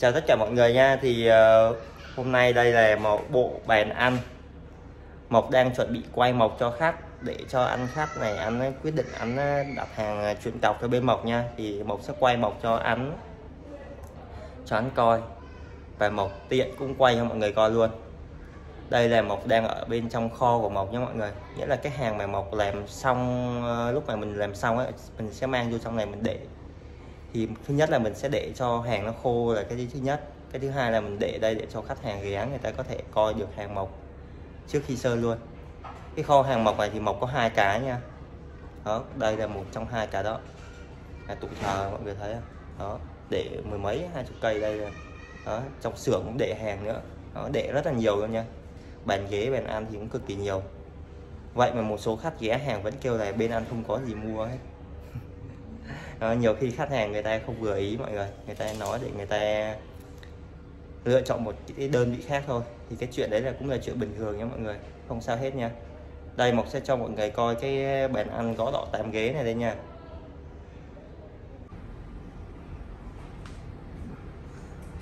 Chào tất cả mọi người nha. Thì hôm nay đây là một bộ bàn ăn. Mộc đang chuẩn bị quay Mộc cho khách để cho anh khách này anh quyết định anh đặt hàng chuyển cọc cho bên Mộc nha. Thì Mộc sẽ quay Mộc cho anh coi và Mộc tiện cũng quay cho mọi người coi luôn. Đây là Mộc đang ở bên trong kho của Mộc nha mọi người. Nghĩa là cái hàng mà Mộc làm xong, lúc mà mình làm xong ấy, mình sẽ mang vô trong này mình để. Thì thứ nhất là mình sẽ để cho hàng nó khô là cái thứ nhất. Cái thứ hai là mình để đây để cho khách hàng ghé người ta có thể coi được hàng Mộc trước khi sơ luôn. Cái kho hàng Mộc này thì Mộc có hai cái nha. Đó, đây là một trong hai cái đó. Là tủ thờ mọi người thấy không? Đó, để mười mấy 20 cây đây rồi. Đó, trong xưởng cũng để hàng nữa. Đó, để rất là nhiều luôn nha. Bàn ghế, bàn ăn thì cũng cực kỳ nhiều. Vậy mà một số khách ghé hàng vẫn kêu là bên ăn không có gì mua hết. Đó, nhiều khi khách hàng người ta không vừa ý mọi người, người ta nói để người ta lựa chọn một cái đơn vị khác thôi. Thì cái chuyện đấy là cũng là chuyện bình thường nha mọi người, không sao hết nha. Đây Mộc sẽ cho mọi người coi cái bàn ăn gõ đỏ 8 ghế này đây nha.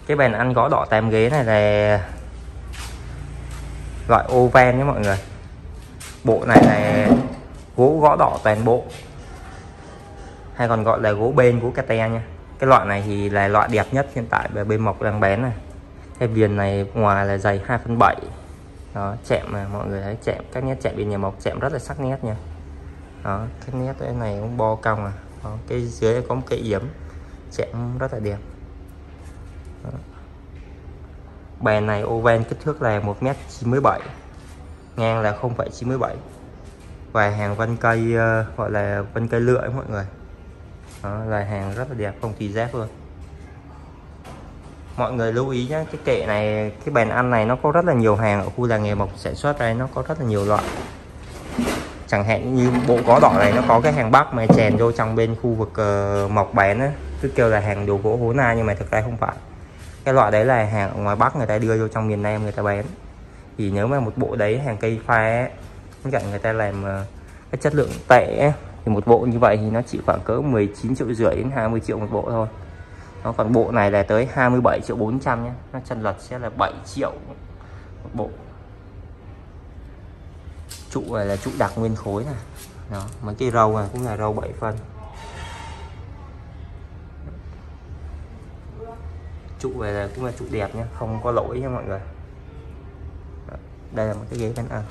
Cái bàn ăn gõ đỏ 8 ghế này là loại oven nha mọi người. Bộ này là gỗ gõ đỏ toàn bộ, hay còn gọi là gỗ bên của Cate nha. Cái loại này thì là loại đẹp nhất hiện tại về bên Mộc đang bán này. Cái viền này ngoài là dày 2/7. Đó, chạm mà mọi người thấy chạm, các nét chạm bên nhà Mộc chạm rất là sắc nét nha. Đó, cái nét cái này cũng bo cong à. Đó, cái dưới có một cái yếm chạm rất là đẹp. Đó. Bàn này oven kích thước là 1m97, ngang là 0,97 và hàng vân cây gọi là vân cây lưỡi mọi người. Đó, là hàng rất là đẹp, không tì giác luôn. Mọi người lưu ý nhé, cái kệ này, cái bàn ăn này nó có rất là nhiều hàng ở khu làng nghề Mộc sản xuất đây, nó có rất là nhiều loại. Chẳng hạn như bộ gõ đỏ này nó có cái hàng Bắc mà chèn vô trong bên khu vực Mộc bán á, cứ kêu là hàng đồ gỗ Hố Nai nhưng mà thực ra không phải. Cái loại đấy là hàng ở ngoài Bắc người ta đưa vô trong miền Nam người ta bán. Thì nếu mà một bộ đấy hàng cây pha bên cạnh người ta làm cái chất lượng tệ, thì một bộ như vậy thì nó chỉ khoảng cỡ 19,5 triệu đến 20 triệu một bộ thôi. Nó còn bộ này là tới 27,4 triệu nhé. Nó chênh lệch sẽ là 7 triệu một bộ. Trụ này là trụ đặc nguyên khối này. Đó, mấy cái râu này cũng là râu 7 phân. Trụ này là cũng là trụ đẹp nhé, không có lỗi nha mọi người. Đó, đây là một cái ghế bàn ăn.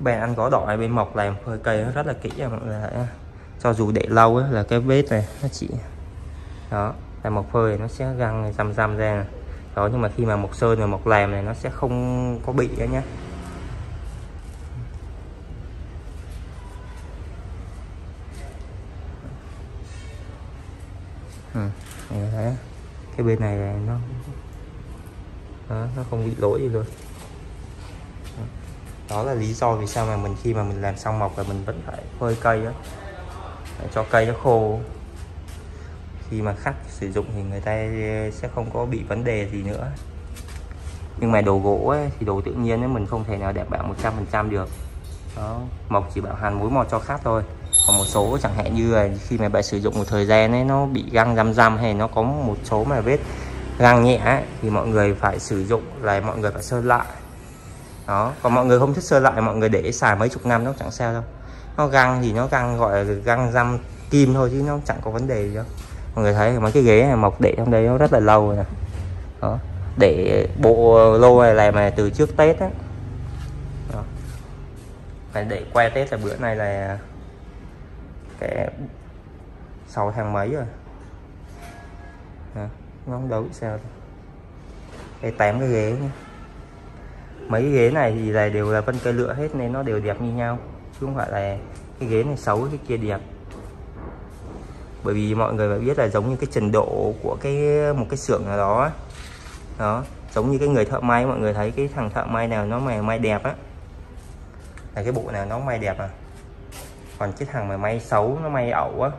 Bàn ăn gõ đỏ này bên Mộc làm phơi cây nó rất là kỹ nha mọi người. Cho dù để lâu ấy, là cái vết này nó chỉ đó là Mộc phơi nó sẽ găng răm răm ra này. Đó, nhưng mà khi mà Mộc sơn rồi Mộc làm này nó sẽ không có bị nữa nhé. Cái bên này là nó đó, nó không bị lỗi gì luôn. Đó là lý do vì sao mà mình khi mà mình làm xong Mộc là mình vẫn phải phơi cây đó, để cho cây nó khô. Khi mà khách sử dụng thì người ta sẽ không có bị vấn đề gì nữa. Nhưng mà đồ gỗ ấy, thì đồ tự nhiên ấy, mình không thể nào đảm bảo 100% được. Đó, Mộc chỉ bảo hàn mối mọt cho khách thôi. Còn một số chẳng hạn như là khi mà bạn sử dụng một thời gian ấy, nó bị găng răm răm hay nó có một số mà vết găng nhẹ ấy, thì mọi người phải sử dụng là mọi người phải sơn lại. Đó, còn mọi người không thích sơn lại, mọi người để xài mấy chục năm nó chẳng sao đâu. Nó găng thì nó găng gọi là găng răm kim thôi chứ nó chẳng có vấn đề gì đâu. Mọi người thấy mấy cái ghế này Mộc để trong đấy nó rất là lâu rồi nè. Đó, để bộ lô này làm mà từ trước Tết á. Đó. Phải để qua Tết là bữa nay là cái 6 tháng mấy rồi. Đó, nó không đâu sao đâu. Cái 8 cái ghế nha. Mấy cái ghế này thì là đều là vân cây lựa hết nên nó đều đẹp như nhau, chứ không phải là cái ghế này xấu cái kia đẹp. Bởi vì mọi người phải biết là giống như cái trình độ của cái một cái xưởng nào đó. Đó, giống như cái người thợ may, mọi người thấy cái thằng thợ may nào nó mà may đẹp á là cái bộ nào nó may đẹp à. Còn cái thằng mà may xấu nó may ẩu á,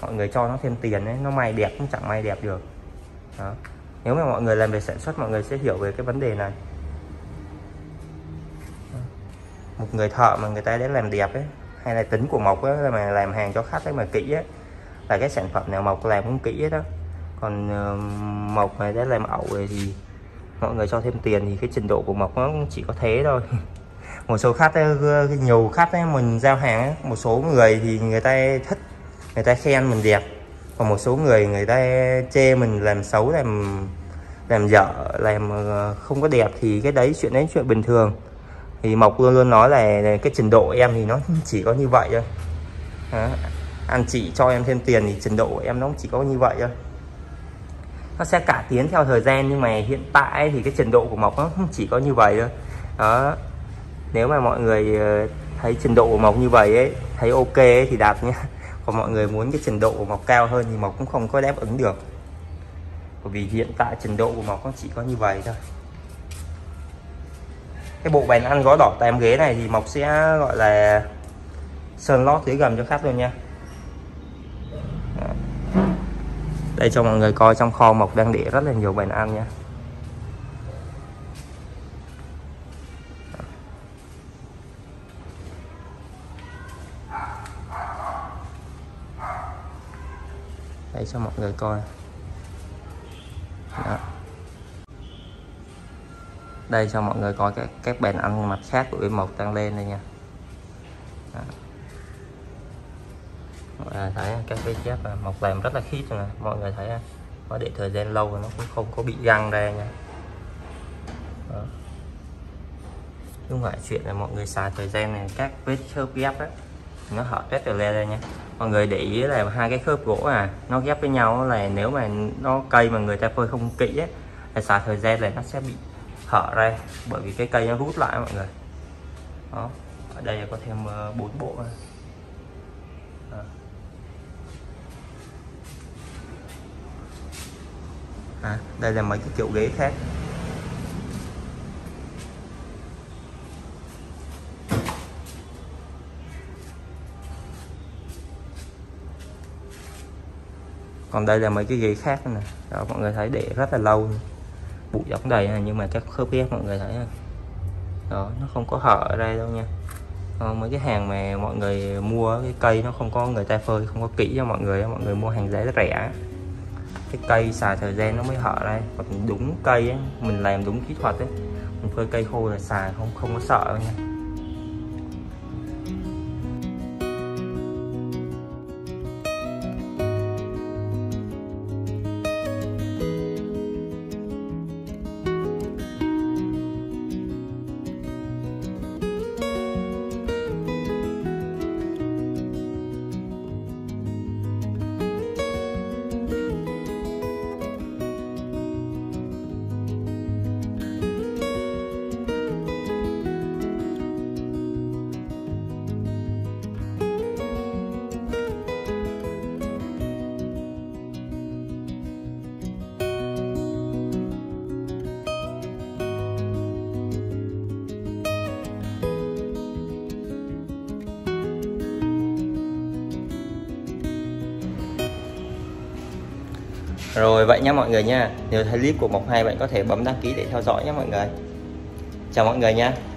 mọi người cho nó thêm tiền ấy, nó may đẹp cũng chẳng may đẹp được. Đó. Nếu mà mọi người làm về sản xuất mọi người sẽ hiểu về cái vấn đề này. một người thợ mà người ta đến làm đẹp ấy, hay là tính của Mộc ấy, mà làm hàng cho khách ấy mà kỹ ấy, là cái sản phẩm nào Mộc làm cũng kỹ ấy đó. Còn Mộc mà đã làm ẩu rồi thì mọi người cho thêm tiền thì cái trình độ của Mộc nó chỉ có thế thôi. Một số khách ấy, nhiều khách ấy, mình giao hàng ấy, một số người thì người ta thích, người ta khen mình đẹp, còn một số người người ta chê mình làm xấu, làm dở, làm không có đẹp, thì cái đấy chuyện đấy chuyện bình thường. Thì Mộc luôn luôn nói là cái trình độ em thì nó chỉ có như vậy thôi. Đó. Anh chị cho em thêm tiền thì trình độ của em nó chỉ có như vậy thôi. Nó sẽ cải tiến theo thời gian, nhưng mà hiện tại thì cái trình độ của Mộc nó chỉ có như vậy thôi. Đó. Nếu mà mọi người thấy trình độ của Mộc như vậy ấy, thấy ok ấy, thì đặt nhé. Còn mọi người muốn cái trình độ của Mộc cao hơn thì Mộc cũng không có đáp ứng được. Bởi vì hiện tại trình độ của Mộc nó chỉ có như vậy thôi. Cái bộ bàn ăn gõ đỏ 8 ghế này thì Mộc sẽ gọi là sơn lót dưới gầm cho khách luôn nha. Đây cho mọi người coi, trong kho Mộc đang để rất là nhiều bàn ăn nha. Đây cho mọi người coi. Đó. Đây cho mọi người coi các bàn ăn mặt khác của bên Mộc tăng lên đây nha. Đó. Mọi người thấy các cái dép Mộc làm rất là khít rồi nè. Mọi người thấy có để thời gian lâu rồi nó cũng không có bị găng ra nha. Đó. Chứ không phải chuyện là mọi người xài thời gian này, các vết khớp ghép á nó hở rất là le ra nha. Mọi người để ý là hai cái khớp gỗ nó ghép với nhau, là nếu mà nó cây mà người ta phơi không kỹ ấy, là xài thời gian là nó sẽ bị hở ra, bởi vì cái cây nó rút lại mọi người. Đó, ở đây là có thêm 4 bộ. Đó. Đây là mấy cái kiểu ghế khác. Còn đây là mấy cái ghế khác nè. Đó, mọi người thấy để rất là lâu, bụi đóng đầy, nhưng mà các khớp ghép mọi người thấy đó, nó không có hở ở đây đâu nha. Mấy cái hàng mà mọi người mua cái cây nó không có, người ta phơi không có kỹ cho mọi người. Mọi người mua hàng giá rất rẻ, cái cây xài thời gian nó mới hở đây. Còn đúng cây ấy, mình làm đúng kỹ thuật ấy, mình phơi cây khô là xài không có sợ đâu nha. Rồi vậy nha mọi người nha. Nếu thấy clip của Mộc hay, bạn có thể bấm đăng ký để theo dõi nhé mọi người. Chào mọi người nha.